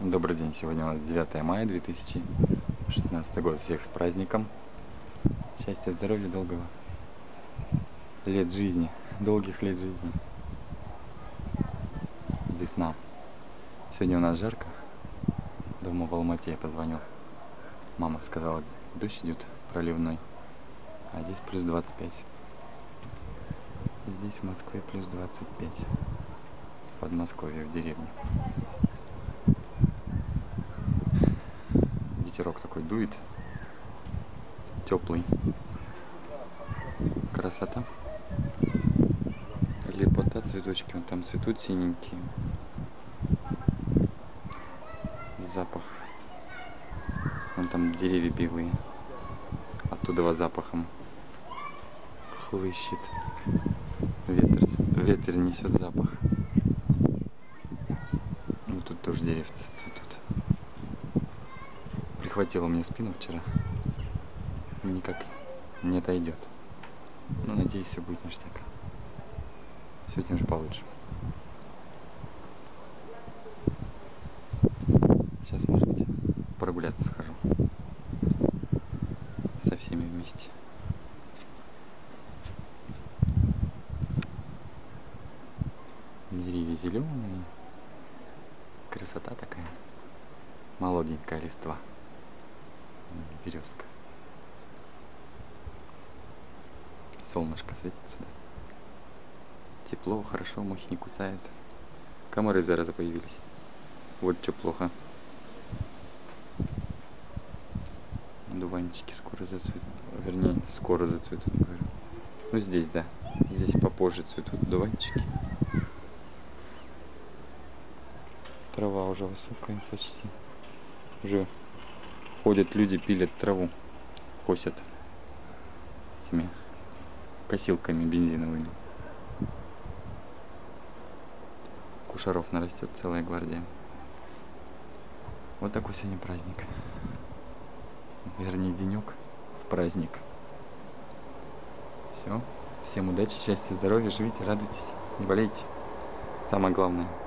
Добрый день, сегодня у нас 9 мая 2016 год. Всех с праздником. Счастья, здоровья, долгого лет жизни. Долгих лет жизни. Весна. Сегодня у нас жарко. Дома в Алма-Ате я позвонил. Мама сказала, дождь идет проливной. А здесь плюс 25. Здесь в Москве плюс 25. В Подмосковье, в деревне. Ветерок такой дует, теплый. Красота. Лепота, цветочки вон там цветут синенькие. Запах. Вон там деревья белые. Оттуда запахом хлыщет. Ветер несет запах. Ну тут тоже деревца цветут. Прихватило мне спину вчера. Никак не отойдет. Ну, надеюсь, все будет ништяк. Сегодня уже получше. Сейчас, может быть, прогуляться схожу. Со всеми вместе. Деревья зеленые. Красота такая. Молоденькая листва. Березка. Солнышко светит сюда. Тепло, хорошо, мухи не кусают. Комары, зараза, появились. Вот что плохо. Дуванчики скоро зацветут. Вернее, скоро зацветут, говорю. Ну, здесь, да. Здесь попозже цветут дуванчики. Трава уже высокая почти. Уже ходят люди, пилят траву. Косят. Этими косилками бензиновыми. Кушаров нарастет целая гвардия. Вот такой сегодня праздник. Вернее, денек в праздник. Все. Всем удачи, счастья, здоровья. Живите, радуйтесь, не болейте. Самое главное.